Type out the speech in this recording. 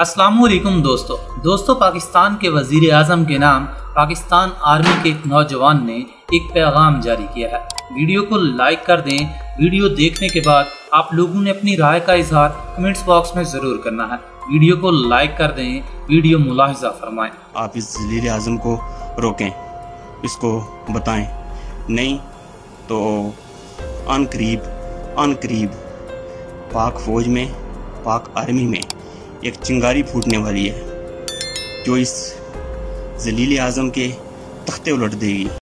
अस्सलामुअलैकुम दोस्तों पाकिस्तान के वजीर आज़म के नाम पाकिस्तान आर्मी के एक नौजवान ने एक पैगाम जारी किया है। वीडियो को लाइक कर दें। वीडियो देखने के बाद आप लोगों ने अपनी राय का इजहार कमेंट्स बॉक्स में जरूर करना है। वीडियो को लाइक कर दें, वीडियो मुलाहिजा फरमाएं। आप इस वजीर आज़म को रोकें, इसको बताएं, नहीं तो अनकरीब पाक फौज में, पाक आर्मी में एक चिंगारी फूटने वाली है जो इस ज़लील आज़म के तख्ते उलट देगी।